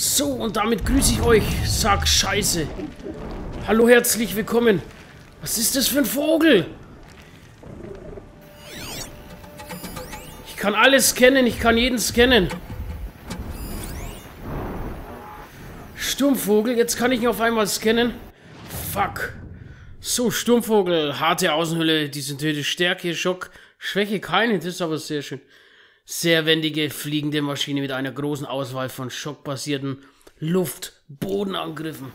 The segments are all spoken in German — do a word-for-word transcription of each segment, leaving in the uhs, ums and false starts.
So, und damit grüße ich euch. Sack Scheiße. Hallo, herzlich willkommen. Was ist das für ein Vogel? Ich kann alles scannen. Ich kann jeden scannen. Sturmvogel. Jetzt kann ich ihn auf einmal scannen. Fuck. So, Sturmvogel. Harte Außenhülle. Die synthetische Stärke, Schock, Schwäche. Keine. Das ist aber sehr schön. Sehr wendige, fliegende Maschine mit einer großen Auswahl von schockbasierten Luft-Bodenangriffen.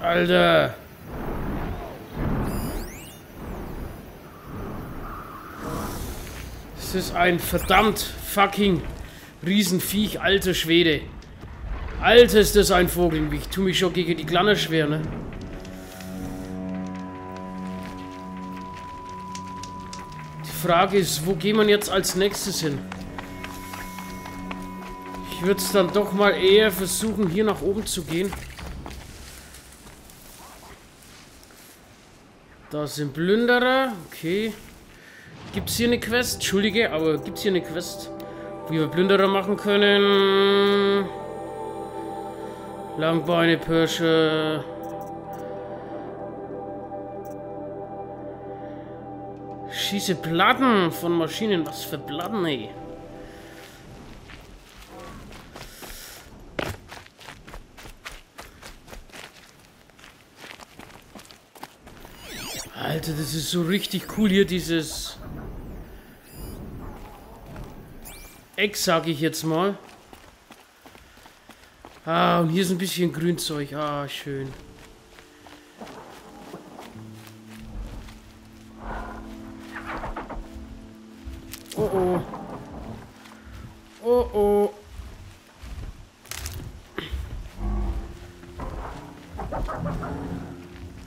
Alter! Das ist ein verdammt fucking Riesenviech, alter Schwede. Alter, ist das ein Vogel. Ich tue mich schon gegen die Glanner schwer, ne? Die Frage ist, wo geht man jetzt als nächstes hin? Ich würde es dann doch mal eher versuchen, hier nach oben zu gehen. Da sind Plünderer. Okay. Gibt es hier eine Quest? Entschuldige, aber gibt es hier eine Quest, wie wir Plünderer machen können? Langbeine, Pirsche. Schieße Platten von Maschinen. Was für Platten, ey. Alter, das ist so richtig cool hier, dieses Eck, sag ich jetzt mal. Ah, und hier ist ein bisschen Grünzeug. Ah, schön. Oh oh. Oh oh.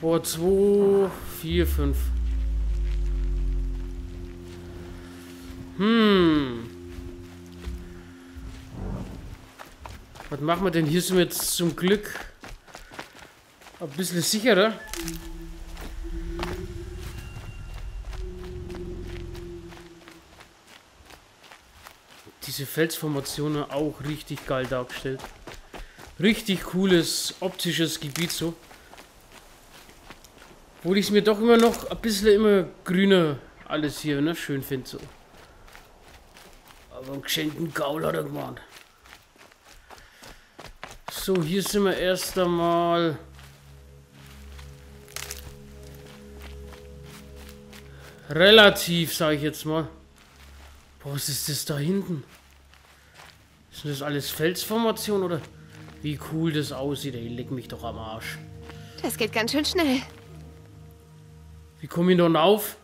Boah, zwei, vier, fünf. Hm. Was machen wir denn? Hier sind wir jetzt zum Glück ein bisschen sicherer. Diese Felsformationen auch richtig geil dargestellt. Richtig cooles optisches Gebiet so. Obwohl ich es mir doch immer noch ein bisschen immer grüner alles hier, ne, schön finde so. Aber einen geschenkten Gaul hat er gemacht. So, hier sind wir erst einmal. Relativ, sage ich jetzt mal. Boah, was ist das da hinten? Ist das alles Felsformation oder? Wie cool das aussieht, ey, leck mich doch am Arsch. Das geht ganz schön schnell. Wie komme ich da rauf?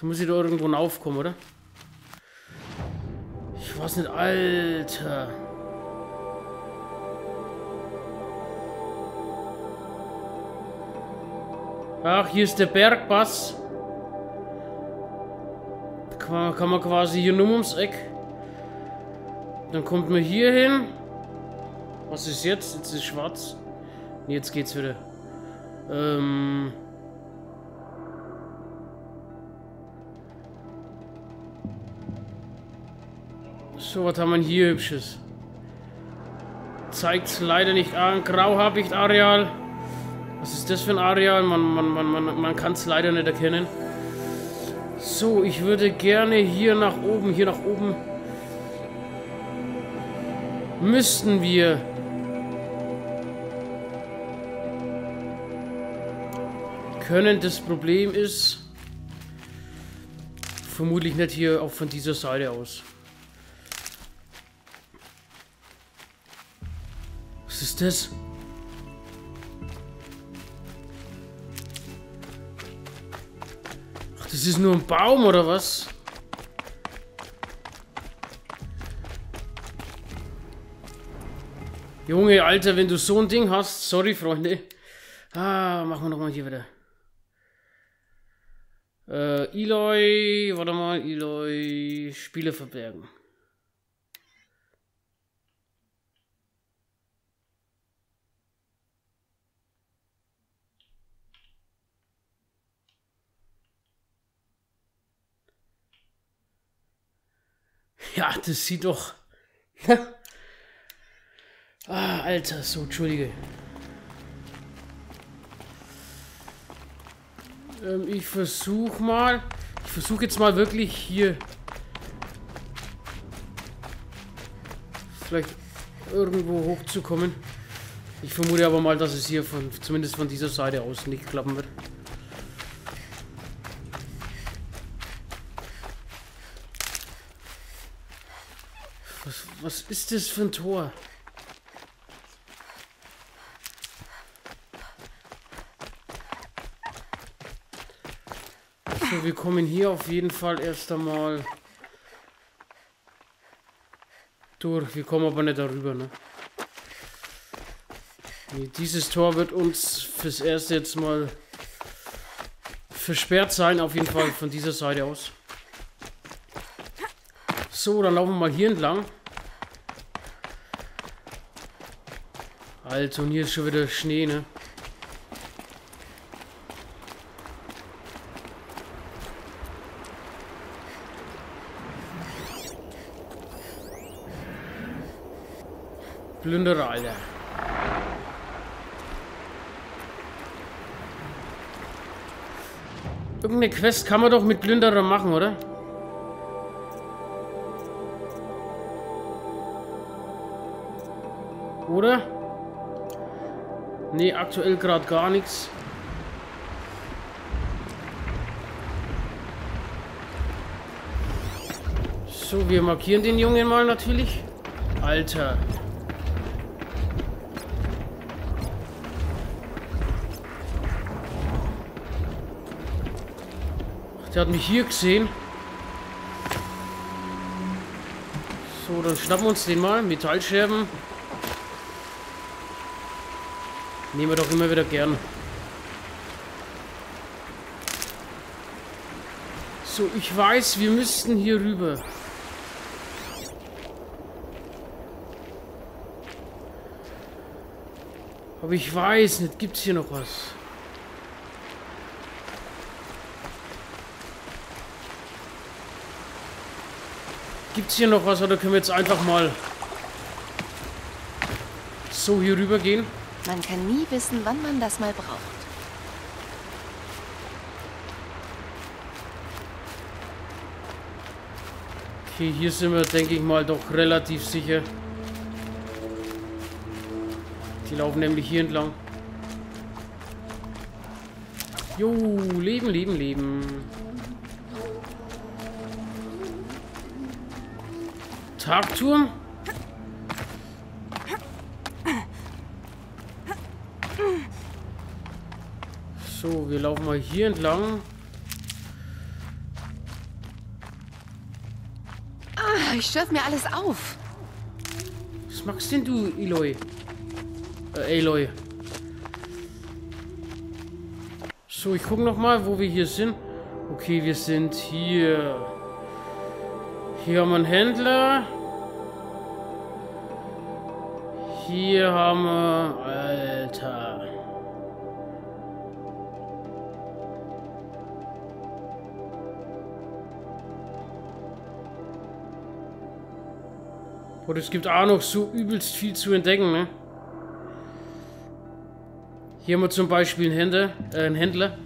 Da muss ich da irgendwo raufkommen, oder? Ich weiß nicht, Alter. Ach, hier ist der Bergpass. Da kann man quasi hier nur ums Eck. Dann kommt man hier hin. Was ist jetzt? Jetzt ist schwarz. Nee, jetzt geht's wieder. Ähm... So, was haben wir hier Hübsches? Zeigt's leider nicht an. Grauhabicht-Areal. Was ist das für ein Areal? Man, man, man, man, man kann es leider nicht erkennen. So, ich würde gerne hier nach oben. Hier nach oben müssten wir. Können. Das Problem ist, vermutlich nicht hier auch von dieser Seite aus. Was ist das? Ach, das ist nur ein Baum, oder was? Junge, Alter, wenn du so ein Ding hast. Sorry, Freunde. Ah, machen wir nochmal hier wieder. Äh, Aloy, warte mal, Aloy, Spiele verbergen. Ja, das sieht doch... ah, Alter, so, entschuldige. Ähm, ich versuche mal... Ich versuche jetzt mal wirklich hier... Vielleicht irgendwo hochzukommen. Ich vermute aber mal, dass es hier von, zumindest von dieser Seite aus nicht klappen wird. Was, was ist das für ein Tor? So, wir kommen hier auf jeden Fall erst einmal durch. Wir kommen aber nicht darüber, ne? Nee, dieses Tor wird uns fürs Erste jetzt mal versperrt sein, auf jeden Fall von dieser Seite aus. So, dann laufen wir mal hier entlang. Alter, und hier ist schon wieder Schnee, ne? Plünderer, Alter. Irgendeine Quest kann man doch mit Plünderer machen, oder? Oder? Nee, aktuell gerade gar nichts. So, wir markieren den Jungen mal natürlich. Alter. Der hat mich hier gesehen. So, dann schnappen wir uns den mal. Metallscherben. Nehmen wir doch immer wieder gern. So, ich weiß, wir müssten hier rüber. Aber ich weiß nicht, gibt's hier noch was? Gibt es hier noch was oder können wir jetzt einfach mal so hier rüber gehen? Man kann nie wissen, wann man das mal braucht. Okay, hier sind wir, denke ich mal, doch relativ sicher. Die laufen nämlich hier entlang. Jo, leben, leben, leben. Tagturm? So, wir laufen mal hier entlang. Ah, ich schürf mir alles auf. Was machst denn du, Eloy? Äh, Aloy. So, ich gucke nochmal, wo wir hier sind. Okay, wir sind hier. Hier haben wir einen Händler. Hier haben wir... Alter. Und es gibt auch noch so übelst viel zu entdecken, ne? Hier haben wir zum Beispiel einen Händler. Äh, einen Händler.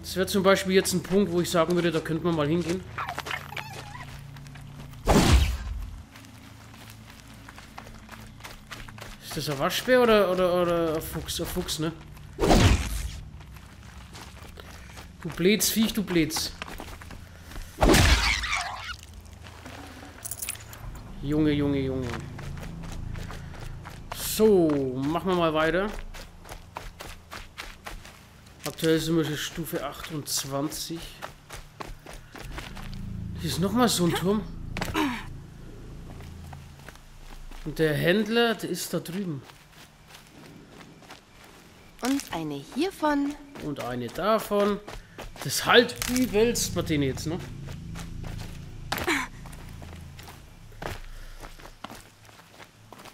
Das wäre zum Beispiel jetzt ein Punkt, wo ich sagen würde, da könnte man mal hingehen. Ist das ein Waschbär oder, oder, oder ein Fuchs? Ein Fuchs, ne? Du blätst, Viech, du blätst. Junge, Junge, Junge. So, machen wir mal weiter. Aktuell sind wir schon Stufe achtundzwanzig. Hier ist nochmal so ein Turm. Und der Händler, der ist da drüben. Und eine hiervon. Und eine davon. Das halt übelst bei denen jetzt, ne?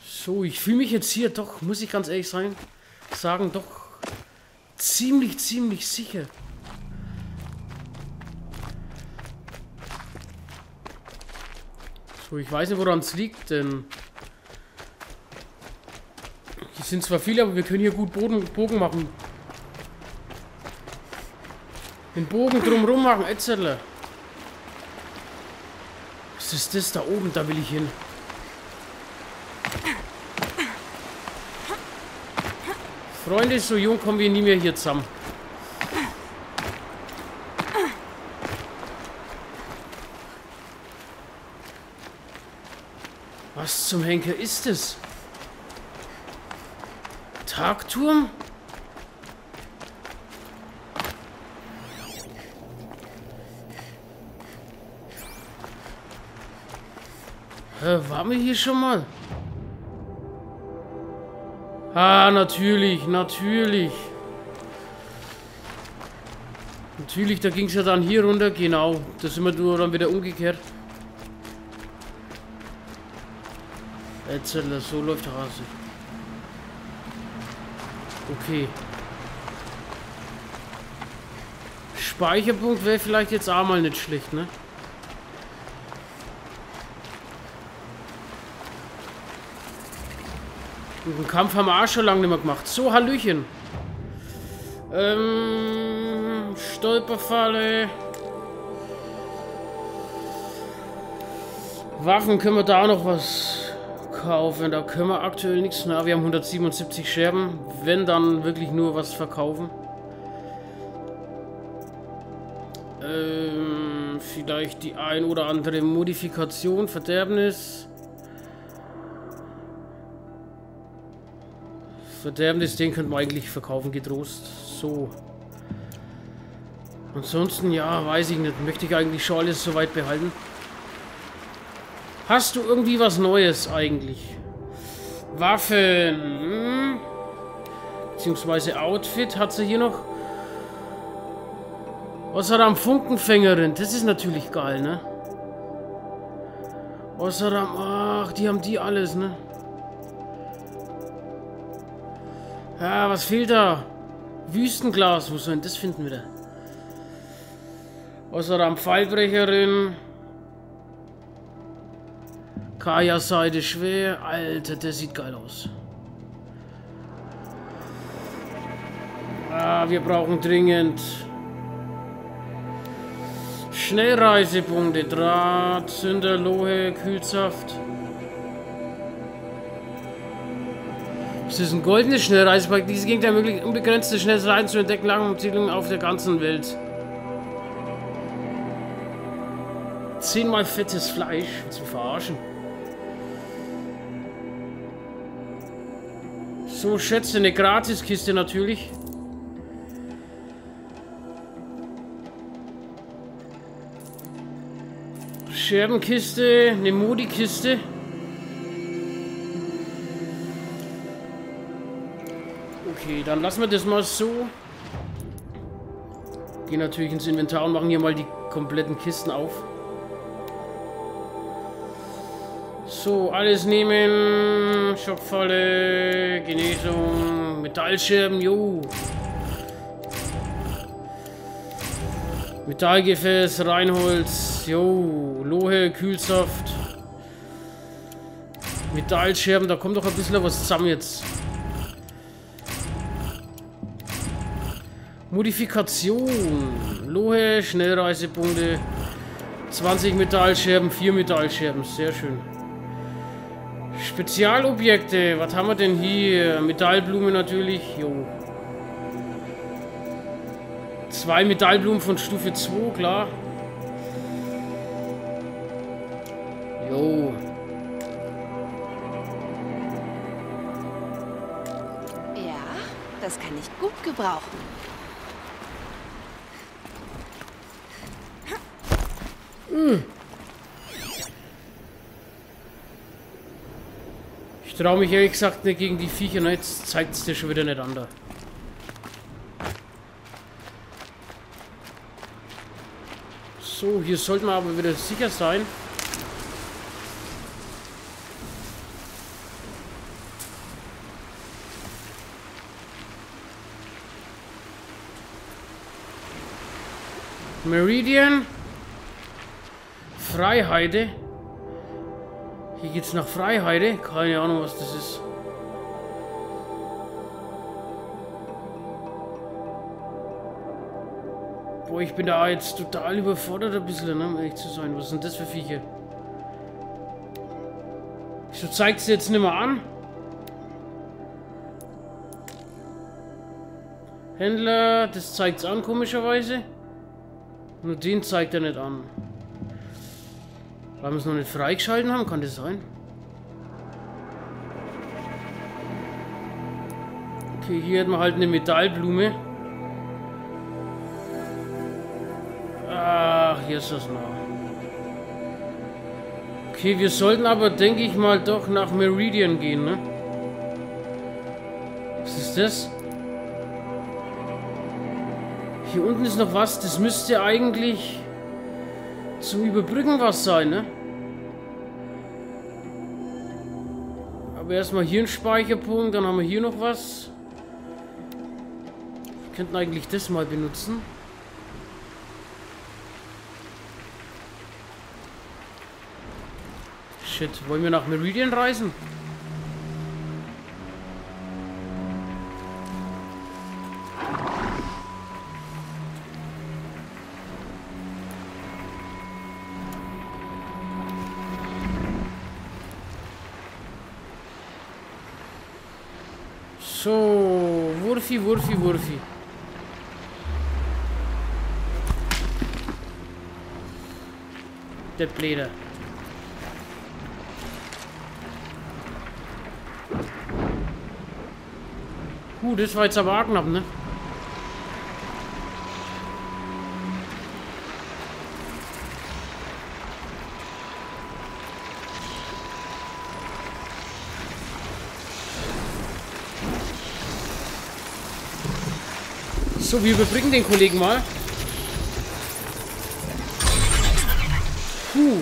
So, ich fühle mich jetzt hier doch, muss ich ganz ehrlich sagen, sagen doch ziemlich, ziemlich sicher. Ich weiß nicht, woran es liegt, denn hier sind zwar viele, aber wir können hier gut Boden, Bogen machen. Den Bogen drumherum machen, et cetera. Was ist das da oben? Da will ich hin. Freunde, so jung kommen wir nie mehr hier zusammen. Was zum Henker ist es? Tagturm? Äh, waren wir hier schon mal? Ah, natürlich, natürlich. Natürlich, da ging es ja dann hier runter. Genau, das sind wir nur dann wieder umgekehrt. Erzähler, so läuft der Hase. Okay. Speicherpunkt wäre vielleicht jetzt auch mal nicht schlecht, ne? Den Kampf haben wir auch schon lange nicht mehr gemacht. So, Hallöchen. Ähm, Stolperfalle. Waffen, können wir da noch was kaufen? Da können wir aktuell nichts. Na, wir haben hundertsiebenundsiebzig Scherben. Wenn, dann wirklich nur was verkaufen. Ähm, vielleicht die ein oder andere Modifikation, Verderbnis. Verderbnis, den könnten wir eigentlich verkaufen, getrost. So. Ansonsten, ja, weiß ich nicht. Möchte ich eigentlich schon alles soweit behalten. Hast du irgendwie was Neues eigentlich? Waffen. Beziehungsweise Outfit hat sie hier noch. Osaram Funkenfängerin. Das ist natürlich geil, ne? Osaram. Ach, die haben die alles, ne? Ja, was fehlt da? Wüstenglas, wo soll denn das finden wir da? Osaram Pfeilbrecherin. Kaya Seide schwer. Alter, der sieht geil aus. Ah, wir brauchen dringend Schnellreisepunkte. Draht, Zünder, Lohe, Kühlsaft. Es ist ein goldenes Schnellreisepack. Dieses Gegend ermöglicht unbegrenzte Schnellreisen zu entdecken, langen Umzielungen auf der ganzen Welt. Zehnmal fettes Fleisch. Zu verarschen. So, Schätze, eine Gratiskiste natürlich. Scherbenkiste, eine Modikiste. Okay, dann lassen wir das mal so. Gehen natürlich ins Inventar und machen hier mal die kompletten Kisten auf. So, alles nehmen. Schockfalle, Genesung, Metallscherben, jo. Metallgefäß, Reinholz, jo. Lohe, Kühlsaft. Metallscherben, da kommt doch ein bisschen was zusammen jetzt. Modifikation. Lohe, Schnellreisepunkte. zwanzig Metallscherben, vier Metallscherben. Sehr schön. Spezialobjekte. Was haben wir denn hier? Metallblume natürlich. Jo. Zwei Metallblumen von Stufe zwei, klar. Jo. Ja, das kann ich gut gebrauchen. Ich traue mich ehrlich gesagt nicht gegen die Viecher. Na, jetzt zeigt es dir schon wieder nicht an da. So, hier sollten wir aber wieder sicher sein. Meridian. Freiheide. Hier geht's nach Freiheide. Keine Ahnung, was das ist. Boah, ich bin da jetzt total überfordert ein bisschen, ne, um ehrlich zu sein. Was sind das für Viecher? So zeigt es jetzt nicht mehr an. Händler, das zeigt es an, komischerweise. Nur den zeigt er nicht an. Weil wir es noch nicht freigeschalten haben, kann das sein? Okay, hier hat man halt eine Metallblume. Ach, hier ist das noch. Okay, wir sollten aber, denke ich mal, doch nach Meridian gehen, ne? Was ist das? Hier unten ist noch was, das müsste eigentlich zum Überbrücken was sein, ne? Aber erstmal hier ein Speicherpunkt, dann haben wir hier noch was. Wir könnten eigentlich das mal benutzen. Shit, wollen wir nach Meridian reisen? So, Wurfi, Wurfi, Wurfi. Der Pleder. Uh, das war jetzt aber knapp, ne? So, wir überbrücken den Kollegen mal. Puh.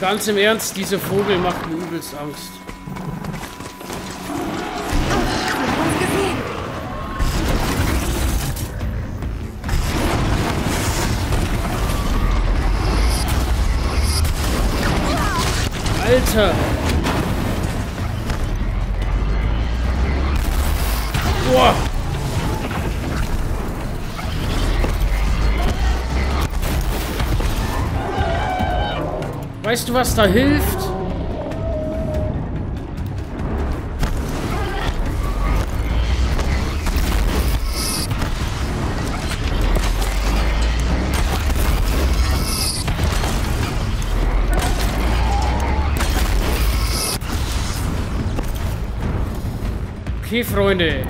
Ganz im Ernst, dieser Vogel macht mir übelst Angst. Alter! Boah! Weißt du, was da hilft? Okay, Freunde.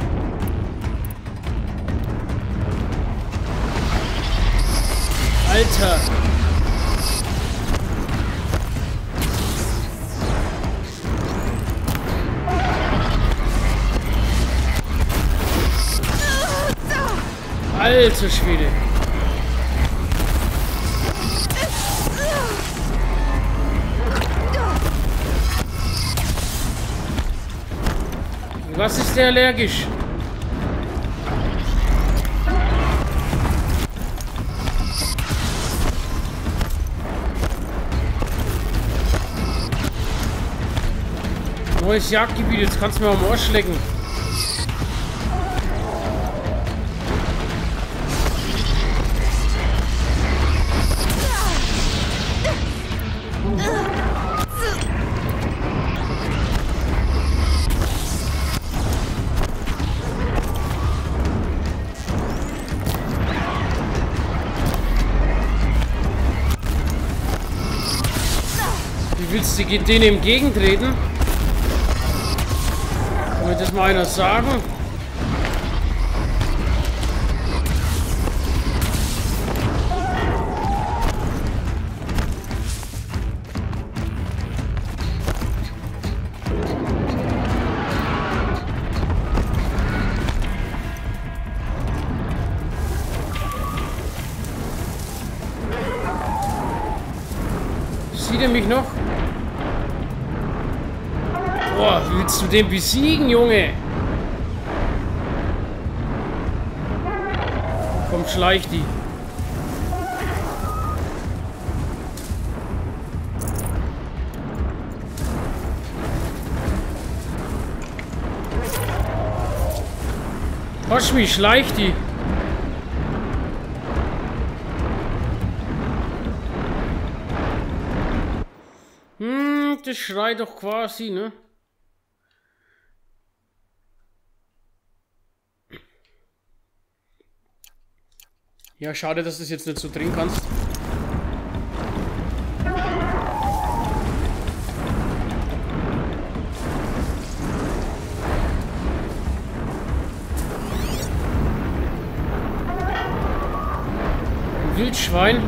Alter. Alter Schwede. Was ist der allergisch? Neues Jagdgebiet, jetzt kannst du mir am Arsch lecken. Willst du denen entgegentreten? Kann mir das mal einer sagen? Sieht er mich noch? Boah, willst du den besiegen, Junge? Umschleicht die. Hoschmi, schleicht die. Hm, das schreit doch quasi, ne? Ja, schade, dass du es jetzt nicht so drehen kannst. Wildschwein.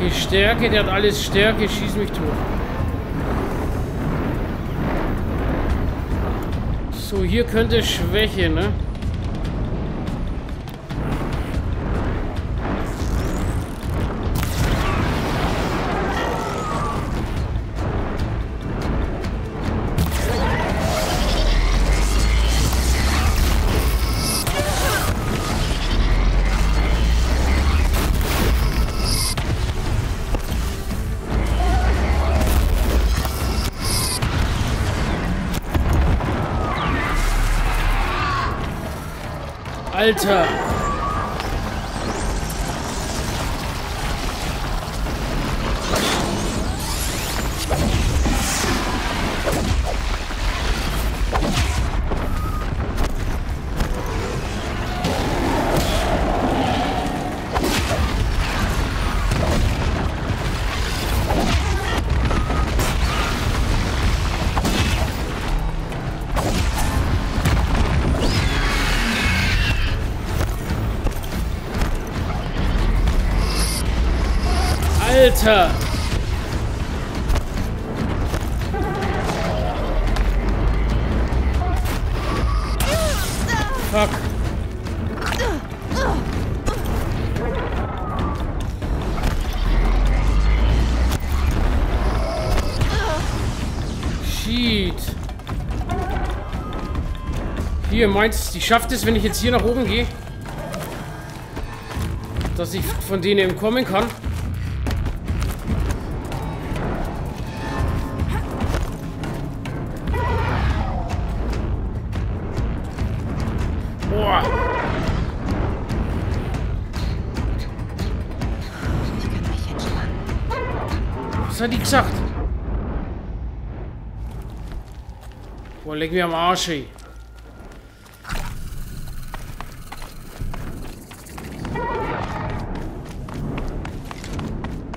Viel Stärke, der hat alles Stärke, schieß mich tot. So, hier könnte Schwäche, ne? Alter! Alter! Fuck! Shit! Hier, meinst du, ich schaffe es, wenn ich jetzt hier nach oben gehe? Dass ich von denen eben kommen kann? Was hat die gesagt? Boah, leg mir am Arsch, ey.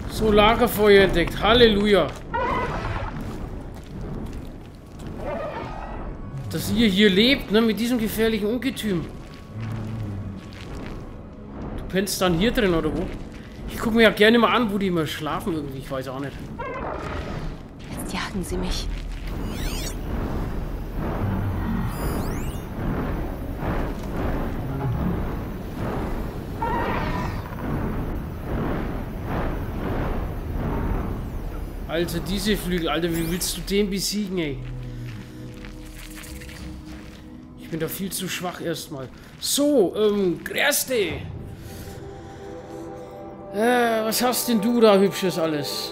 So, Lagerfeuer entdeckt. Halleluja. Dass ihr hier lebt, ne? Mit diesem gefährlichen Ungetüm. Du pennst dann hier drin, oder wo? Ich gucke mir ja gerne mal an, wo die immer schlafen irgendwie. Ich weiß auch nicht. Jetzt jagen sie mich. Alter, diese Flügel. Alter, wie willst du den besiegen, ey? Ich bin da viel zu schwach erstmal. So, ähm, Greste. Äh, was hast denn du da Hübsches alles?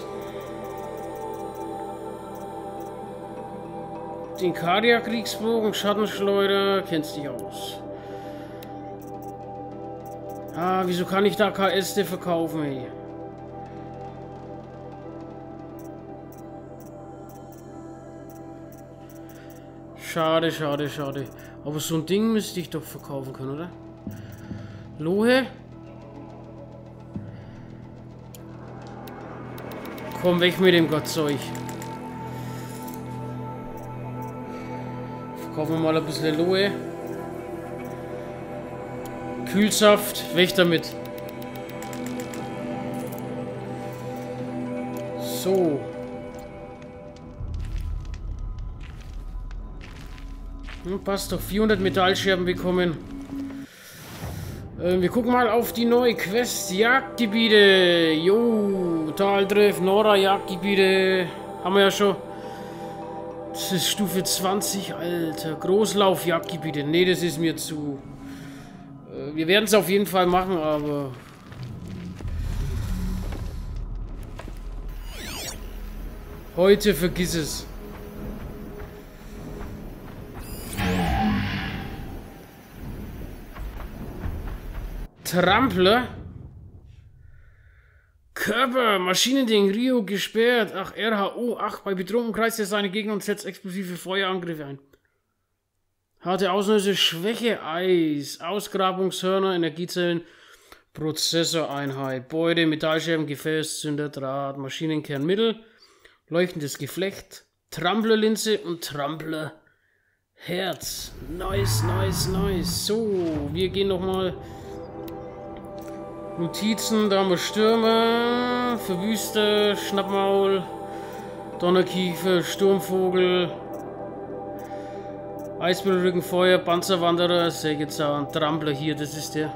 Den Karia-Kriegsbogen, Schattenschleuder, kennst dich aus. Ah, wieso kann ich da K S D verkaufen, ey? Schade, schade, schade. Aber so ein Ding müsste ich doch verkaufen können, oder? Lohe? Komm weg mit dem Gottzeug. Verkaufen wir mal ein bisschen Aloe. Kühlsaft, weg damit. So. Hm, passt doch. vierhundert Metallscherben bekommen. Äh, wir gucken mal auf die neue Quest. Jagdgebiete. Jo, Taldref, Nora, Jagdgebiete. Haben wir ja schon. Das ist Stufe zwanzig, Alter. Großlauf, Jagdgebiete. Nee, das ist mir zu... Äh, wir werden es auf jeden Fall machen, aber... Heute vergiss es. Trampler? Körper, Maschinending, Rio gesperrt. Ach, R H O, ach, bei Bedrohung kreist er seine Gegner und setzt explosive Feuerangriffe ein. Harte Auslöse, Schwäche, Eis, Ausgrabungshörner, Energiezellen, Prozessoreinheit, Beute, Metallscherben, Gefäß, Zünder, Draht, Maschinenkernmittel. Leuchtendes Geflecht, Tramplerlinse und Tramplerherz. Nice, nice, nice. So, wir gehen nochmal. Notizen, da haben wir Stürme, Verwüster, Schnappmaul, Donnerkiefer, Sturmvogel, Eisbürgerrückenfeuer, Panzerwanderer, Sägezahn, Trampler hier, das ist der.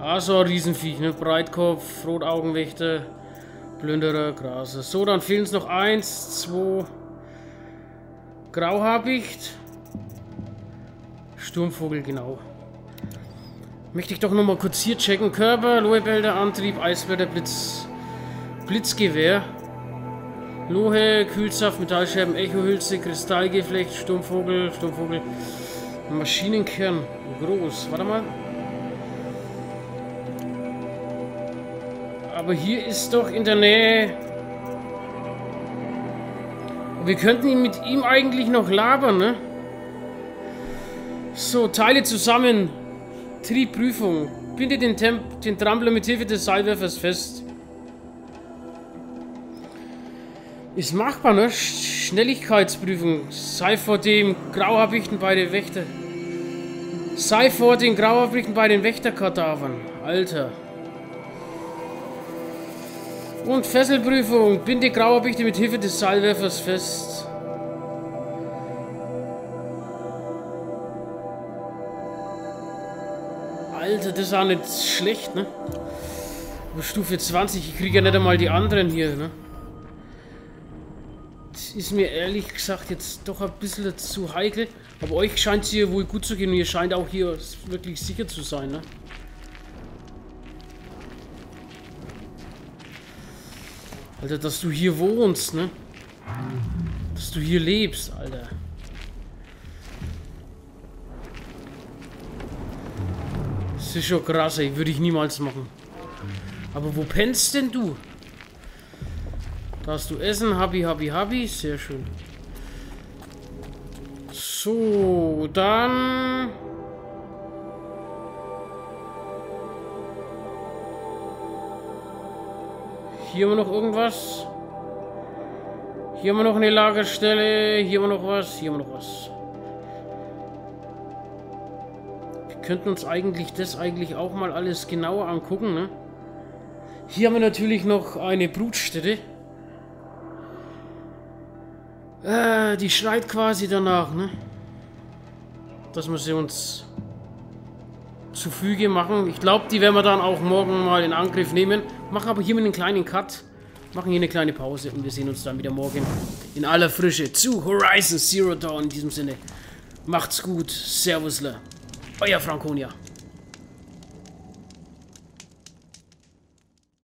Ah, so ein Riesenviech, ne? Breitkopf, Rotaugenwächter. Plünderer, Graser. So, dann fehlen es noch eins, zwei. Grauhabicht. Sturmvogel, genau. Möchte ich doch nochmal kurz hier checken. Körper, Lohebälder, Antrieb, Eisbäder, Blitz. Blitzgewehr. Lohe, Kühlsaft, Metallscherben, Echohülse, Kristallgeflecht, Sturmvogel, Sturmvogel. Maschinenkern, groß. Warte mal. Aber hier ist doch in der Nähe... Wir könnten mit ihm eigentlich noch labern, ne? So, Teile zusammen. Triebprüfung. Binde den, Temp den Trampler mit Hilfe des Seilwerfers fest. Ist machbar, ne? Sch Schnelligkeitsprüfung. Sei vor dem Grauhabichten bei den Wächter. Sei vor den Grauhabichten bei den Wächterkadavern. Alter. Und Fesselprüfung. Binde Grauhabichte mit Hilfe des Seilwerfers fest. Alter, das ist auch nicht schlecht, ne? Aber Stufe zwanzig, ich kriege ja nicht einmal die anderen hier, ne? Das ist mir ehrlich gesagt jetzt doch ein bisschen zu heikel. Aber euch scheint es hier wohl gut zu gehen. Mir scheint auch hier wirklich sicher zu sein, ne? Alter, dass du hier wohnst, ne? Dass du hier lebst, Alter. Das ist schon krass, ey. Würde ich niemals machen. Aber wo pennst denn du? Da hast du Essen. Happy, happy, happy. Sehr schön. So, dann... Hier haben wir noch irgendwas. Hier haben wir noch eine Lagerstelle. Hier haben wir noch was. Hier haben wir noch was. Wir könnten uns eigentlich das eigentlich auch mal alles genauer angucken, ne? Hier haben wir natürlich noch eine Brutstätte. Äh, die schreit quasi danach, ne? Dass wir sie uns zufüge machen. Ich glaube, die werden wir dann auch morgen mal in Angriff nehmen. Machen aber hier mit einem kleinen Cut. Machen hier eine kleine Pause und wir sehen uns dann wieder morgen in aller Frische zu Horizon Zero Dawn. In diesem Sinne, macht's gut. Servusler. Euer Frankonia.